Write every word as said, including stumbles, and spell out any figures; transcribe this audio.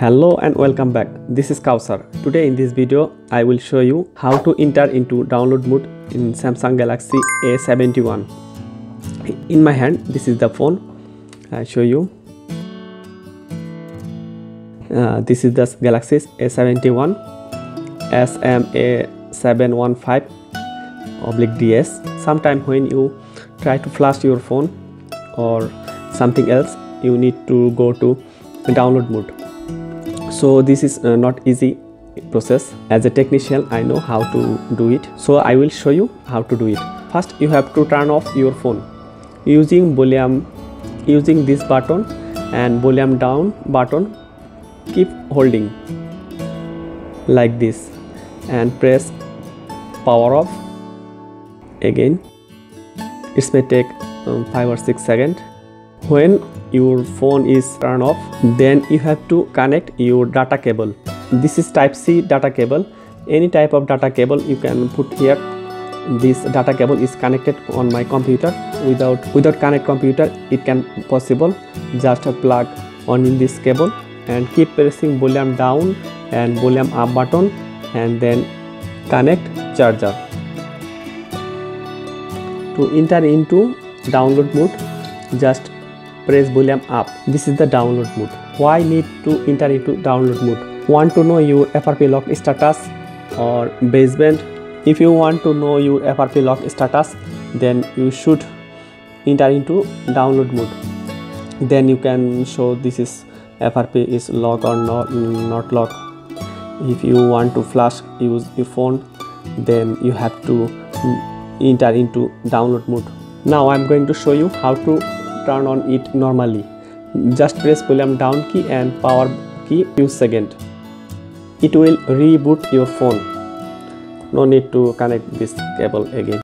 Hello and welcome back. This is Kausar. Today in this video, I will show you how to enter into download mode in Samsung Galaxy A seventy-one. In my hand, this is the phone. I show you. Uh, this is the Galaxy A seventy-one, S M A seven one five Oblique D S. Sometime when you try to flash your phone or something else, you need to go to download mode. So this is uh, not easy process. As a technician, I know how to do it. So I will show you how to do it. First, you have to turn off your phone using volume, using this button and volume down button. Keep holding like this and press power off again. It may take um, five or six seconds. When your phone is turned off, then you have to connect your data cable. This is type C data cable. Any type of data cable you can put here. This data cable is connected on my computer. Without without connect computer, it can possible. Just plug on in this cable and keep pressing volume down and volume up button and then connect charger. To enter into download mode, just press volume up. This is the download mode. Why need to enter into download mode? Want to know your F R P lock status or baseband? If you want to know your F R P lock status, then you should enter into download mode. Then you can show this is F R P is lock or not, not lock. If you want to flash use your phone, then you have to enter into download mode. Now I'm going to show you how to turn on it normally. Just press volume down key and power key few seconds. It will reboot your phone. No need to connect this cable again.